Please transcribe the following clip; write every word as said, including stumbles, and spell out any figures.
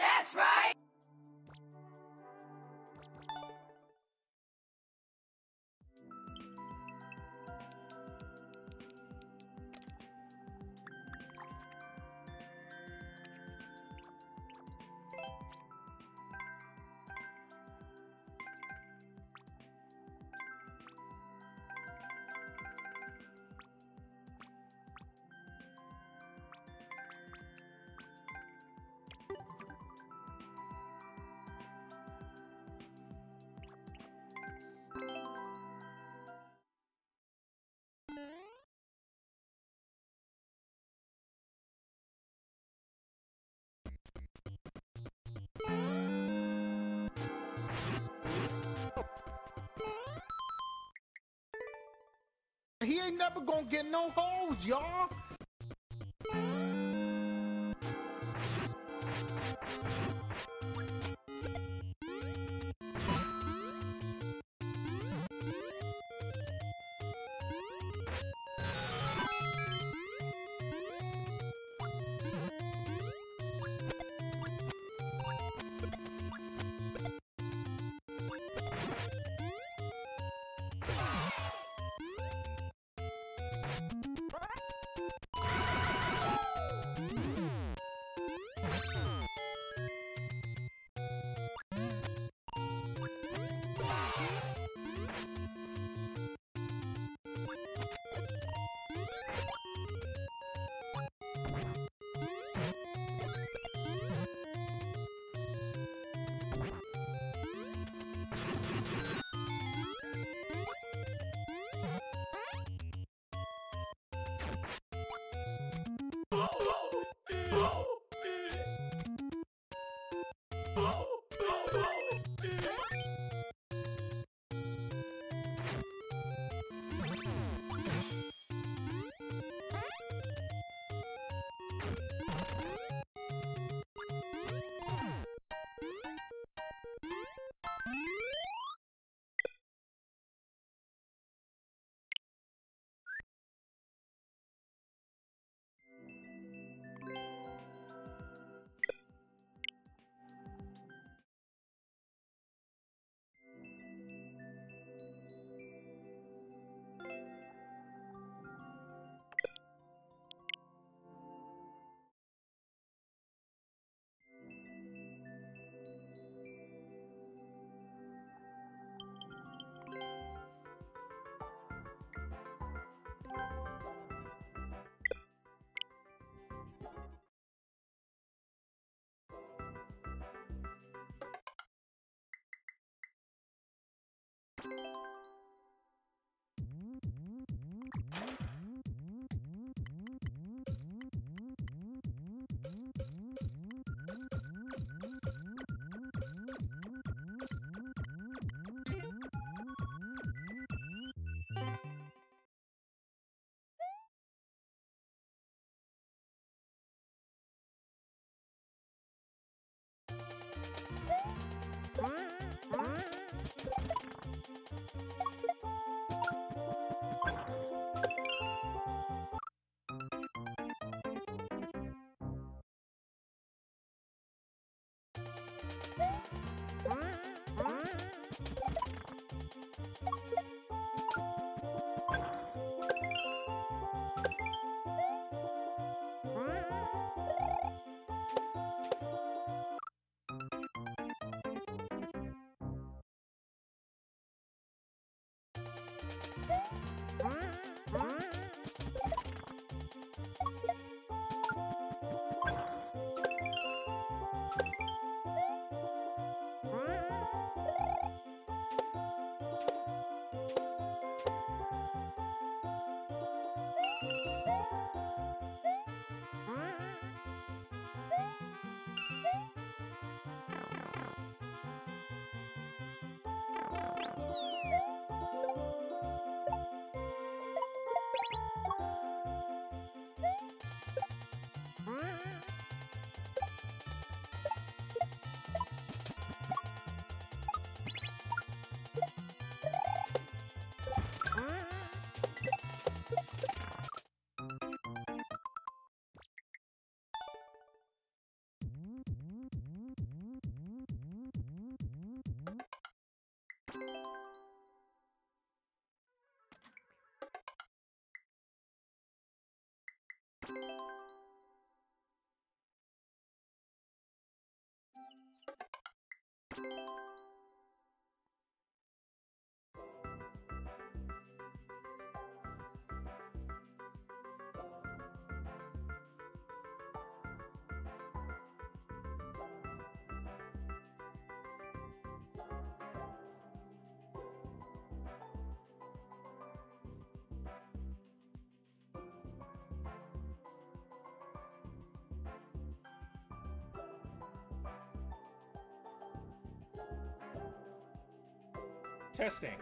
That's right! He ain't never gonna get no hoes, y'all. Testing.